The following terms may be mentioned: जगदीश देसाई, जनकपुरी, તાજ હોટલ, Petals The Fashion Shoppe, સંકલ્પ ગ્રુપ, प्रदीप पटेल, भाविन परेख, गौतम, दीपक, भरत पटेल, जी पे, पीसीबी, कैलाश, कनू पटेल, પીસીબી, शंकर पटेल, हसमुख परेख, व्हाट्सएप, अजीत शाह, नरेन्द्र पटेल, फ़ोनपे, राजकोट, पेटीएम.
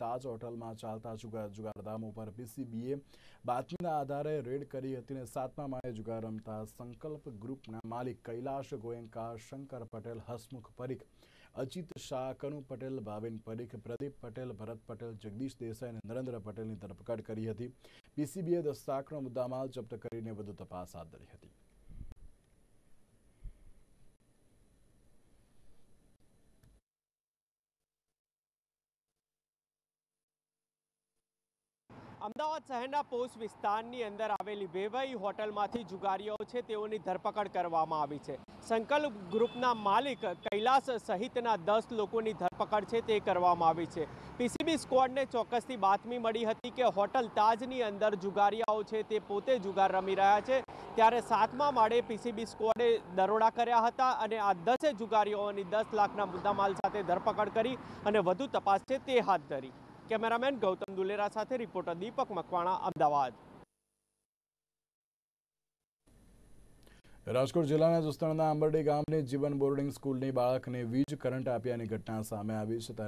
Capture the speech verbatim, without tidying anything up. તાજ હોટલમાં ચાલતા જુગારધામો પર પીસીબીએ બાતમીના આધારે રેડ કરી હતી અને સાતમા માળે જુગાર રમતા સંકલ્પ ગ્રુપના માલિક कैलाश गोयंका, शंकर पटेल, हसमुख परेख, अजीत शाह, कनू पटेल, भाविन परेख, प्रदीप पटेल, भरत पटेल, जगदीश देसाई ने नरेन्द्र पटेल की धरपकड़ करी थी। पीसीबीए दस लाखनो मुद्दामाल जप्त करीने वधु तपास हाथ धरी थी। अमदावाद शहरना पोस्ट विस्तारनी अंदर आवेली वेवाई होटलमांथी जुगारीओ छे तेओनी धरपकड़ करवामां आवी छे। संकल्प ग्रुपना मालिक कैलाश सहितना दस लोगोनी धरपकड़ छे ते करवामां आवी छे। पीसीबी स्क्वॉडने चोक्कसथी बातमी मळी हती के होटल ताजनी अंदर जुगारीआओ छे ते पोते जुगार रमी रह्या छे, त्यारे सातमा माळे पीसीबी स्क्वॉडे दरोडा कर्या हता अने आ दसे जुगारीओनी दस लाखना मुद्दामाल साथे धरपकड़ करी अने वधु तपास छे ते हाथ धरी। कैमरामैन गौतम दुलेरा साथे रिपोर्टर दीपक मकवाणा, अमदावाद। राजकोट जिल्लाना जसदणना अंबरडी गामनी जीवन बोर्डिंग स्कूलनी बाळकने वीज करंट आप्यानी घटना सामे આવી છે।